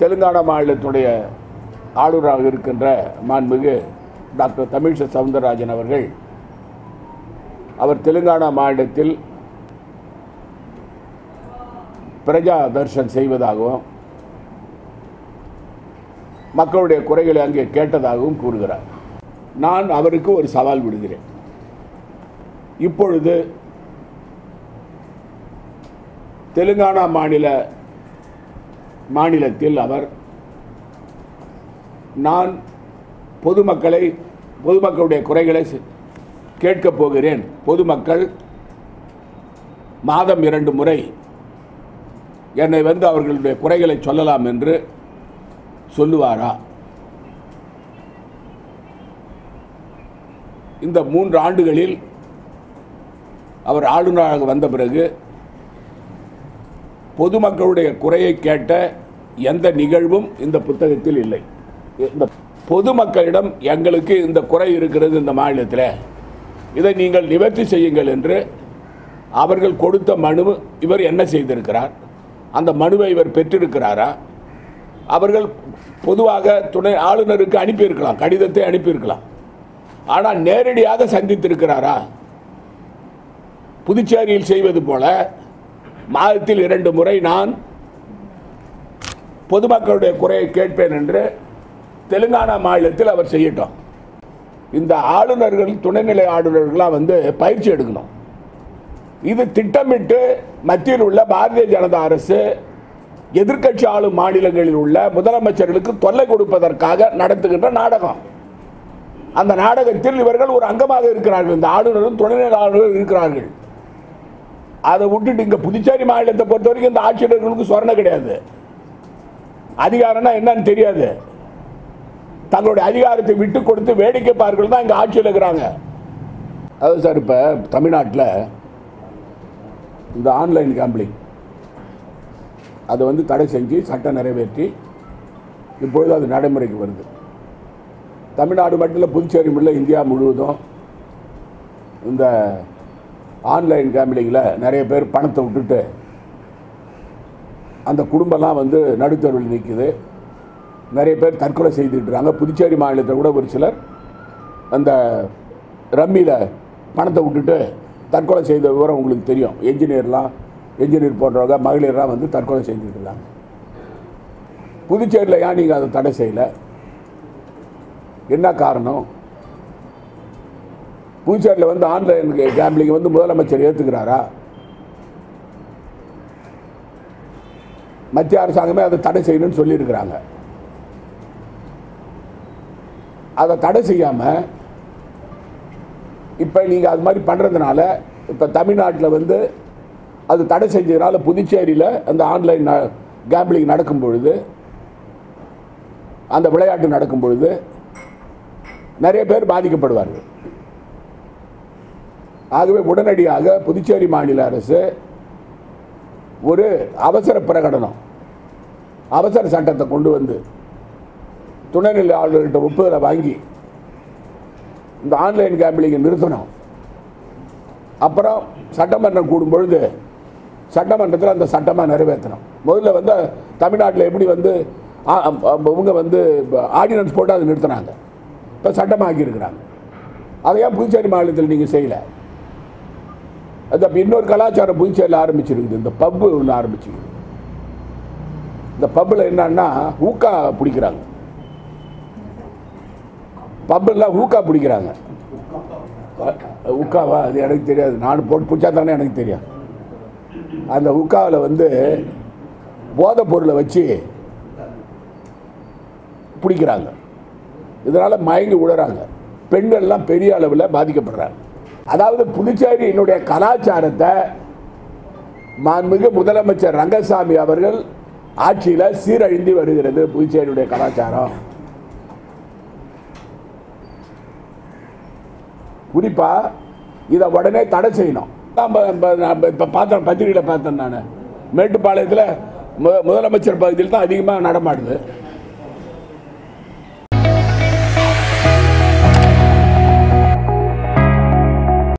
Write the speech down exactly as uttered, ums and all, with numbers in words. தெலுங்கானா மாநிலத்துடைய ஆளுநராக இருக்கின்ற மாண்புமிகு டாக்டர் தமிழிசை சவுந்தரராஜன் அவர்கள், அவர் தெலுங்கானா மாநிலத்தில் பிரஜா தர்ஷன் செய்வதாகவும் மக்களுடைய குறைகளை அங்கே கேட்டதாகவும் கூறுகிறார். நான் அவருக்கு ஒரு சவால் விடுகிறேன். இப்பொழுது தெலுங்கானா மாநில மாநிலத்தில் அவர் நான் பொதுமக்களை பொதுமக்களுடைய குறைகளை கேட்கப் போகிறேன், பொதுமக்கள் மாதம் இரண்டு முறை என்னை வந்து அவர்களுடைய குறைகளை சொல்லலாம் என்று சொல்லுவாரா? இந்த மூன்று ஆண்டுகளில் அவர் ஆளுநராக வந்த பிறகு பொதுமக்களுடைய குறையை கேட்ட எந்த நிகழ்வும் இந்த புத்தகத்தில் இல்லை. இந்த பொதுமக்களிடம் எங்களுக்கு இந்த குறை இருக்கிறது இந்த மாநிலத்தில், இதை நீங்கள் நிவர்த்தி செய்யுங்கள் என்று அவர்கள் கொடுத்த மனு இவர் என்ன செய்திருக்கிறார்? அந்த மனுவை இவர் பெற்றிருக்கிறாரா? அவர்கள் பொதுவாக துணை ஆளுநருக்கு அனுப்பியிருக்கலாம், கடிதத்தை அனுப்பியிருக்கலாம். ஆனால் நேரடியாக சந்தித்திருக்கிறாரா? புதுச்சேரியில் செய்வது போல மாதத்தில் இரண்டு முறை நான் பொதுமக்களுடைய குறையை கேட்பேன் என்று தெலுங்கானா மாநிலத்தில் அவர் செய்யட்டும். இந்த ஆளுநர்கள் துணைநிலை ஆளுநர்களாக வந்து பயிற்சி எடுக்கணும். இது திட்டமிட்டு மத்தியில் உள்ள பாரதிய ஜனதா அரசு எதிர்க்கட்சி ஆளும் மாநிலங்களில் உள்ள முதலமைச்சர்களுக்கு தொல்லை கொடுப்பதற்காக நடத்துகின்ற நாடகம். அந்த நாடகத்தில் இவர்கள் ஒரு அங்கமாக இருக்கிறார்கள், இந்த ஆளுநரும் துணைநிலை ஆளுநரும் இருக்கிறார்கள். அதை விட்டுட்டு இங்கே புதுச்சேரி மாநிலத்தை பொறுத்த வரைக்கும் இந்த ஆட்சியாளர்களுக்கு சொரணை கிடையாது, அதிகாரம்னா என்னன்னு தெரியாது. தங்களுடைய அதிகாரத்தை விட்டு கொடுத்து வேடிக்கை பார்க்கறது தான் இங்கே ஆட்சியில் இருக்கிறாங்க. அதாவது சார், இப்போ தமிழ்நாட்டில் இந்த ஆன்லைன் கேம்பிளிங் அதை வந்து தடை செஞ்சு சட்டம் நிறைவேற்றி இப்பொழுது அது நடைமுறைக்கு வருது. தமிழ்நாடு மட்டும் இல்லை, புதுச்சேரி இல்லை, இந்தியா முழுவதும் இந்த ஆன்லைன் கேம்பிளிங்கில் நிறைய பேர் பணத்தை விட்டுட்டு அந்த குடும்பம்லாம் வந்து நடுத்தருவில் நிற்குது. நிறைய பேர் தற்கொலை செய்துக்கிட்டுறாங்க. புதுச்சேரி மாநிலத்தை கூட ஒரு சிலர் அந்த ரம்மியில் பணத்தை விட்டுட்டு தற்கொலை செய்த விவரம் உங்களுக்கு தெரியும். என்ஜினியர்லாம் என்ஜினியர் போன்றவங்க மகளிர்லாம் வந்து தற்கொலை செஞ்சுக்கிட்டு இருக்காங்க. புதுச்சேரியில் ஏன் நீங்கள் அதை தடை செய்யலை? என்ன காரணம்? புதுச்சேரியில் வந்து ஆன்லைன் கேம்பிளிங் வந்து முதலமைச்சர் ஏற்றுக்கிறாரா? மத்திய அரசாங்கமே அதை தடை செய்யணும்னு சொல்லியிருக்கிறாங்க. அதை தடை செய்யாமல் இப்போ நீங்கள் அது மாதிரி பண்ணுறதுனால இப்போ தமிழ்நாட்டில் வந்து அது தடை செஞ்சதுனால புதுச்சேரியில் அந்த ஆன்லைன் கேம்பிளிங் நடக்கும் பொழுது, அந்த விளையாட்டு நடக்கும் பொழுது நிறைய பேர் பாதிக்கப்படுவார்கள். ஆகவே உடனடியாக புதுச்சேரி மாநில அரசு ஒரு அவசர பிரகடனம், அவசர சட்டத்தை கொண்டு வந்து துணைநிலை ஆளுநர்கிட்ட ஒப்புதலை வாங்கி இந்த ஆன்லைன் கேம்பிளிங்கை நிறுத்தணும். அப்புறம் சட்டமன்றம் கூடும் பொழுது சட்டமன்றத்தில் அந்த சட்டமாக நிறைவேற்றணும். முதல்ல வந்து தமிழ்நாட்டில் எப்படி வந்து இவங்க வந்து ஆர்டினன்ஸ் போட்டு அதை நிறுத்தினாங்க, இப்போ சட்டமாக்கியிருக்கிறாங்க. அதையா புதுச்சேரி மாநிலத்தில் நீங்கள் செய்யலை? அது அப்போ இன்னொரு கலாச்சாரம் புதுச்சேரியில் ஆரம்பிச்சிருக்குது. இந்த பப்பு ஒன்று ஆரம்பிச்சிருக்குது. இந்த பப்பில் என்னன்னா ஊக்கா பிடிக்கிறாங்க. பப்பெல்லாம் ஊக்கா பிடிக்கிறாங்க. ஊக்காவா? அது எனக்கு தெரியாது. நான் போட்டு பிடிச்சா தானே எனக்கு தெரியும். அந்த ஊக்காவில் வந்து போதைப் பொருளை வச்சு பிடிக்கிறாங்க. இதனால் மயங்கி விழுறாங்க. பெண்கள்லாம் பெரிய அளவில் பாதிக்கப்படுறாங்க. அதாவது புதுச்சேரியினுடைய கலாச்சாரத்தை மாண்புமிகு முதலமைச்சர் ரங்கசாமி அவர்கள் ஆட்சியில் சீரழிந்து வருகிறது. புதுச்சேரியுடைய கலாச்சாரம் குறிப்பாக இதை உடனே தடை செய்யணும். இப்போ பார்த்தேன், பத்திரிகையில் பார்த்தேன் நான், மேட்டுப்பாளையத்தில் முதலமைச்சர் பகுதியில் தான் அதிகமாக நடமாடுது.